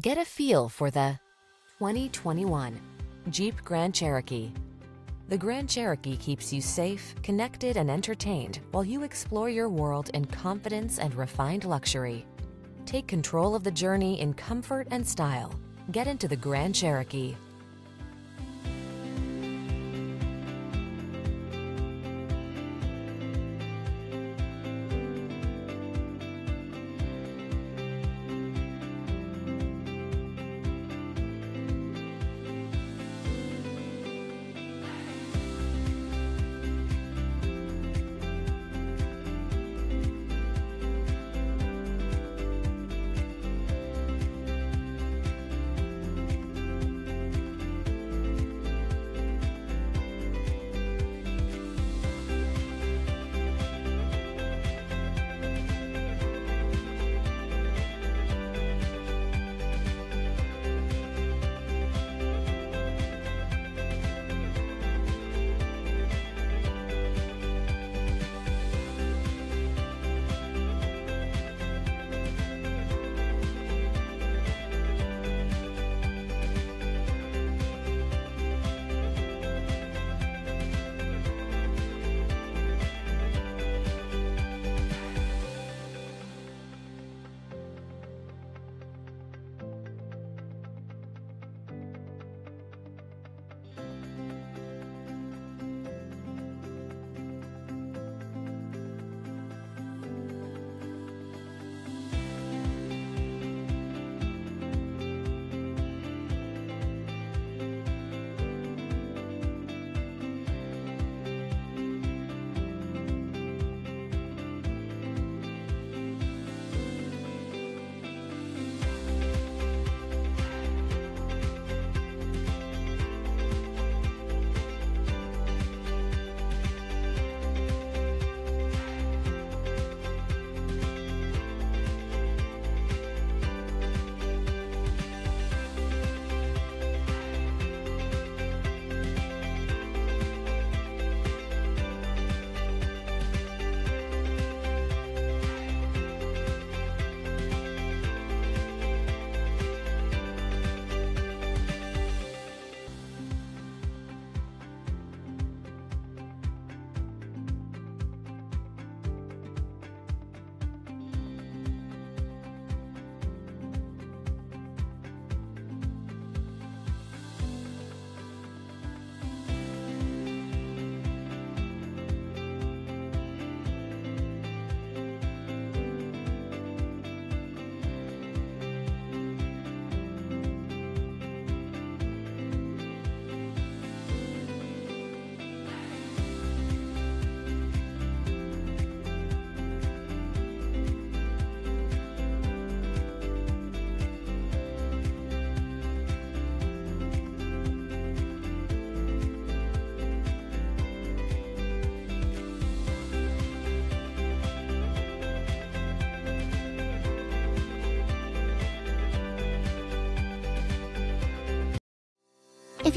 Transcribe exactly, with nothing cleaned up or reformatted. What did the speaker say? Get a feel for the twenty twenty-one Jeep Grand Cherokee. The Grand Cherokee keeps you safe, connected, and entertained while you explore your world in confidence and refined luxury. Take control of the journey in comfort and style. Get into the Grand Cherokee. If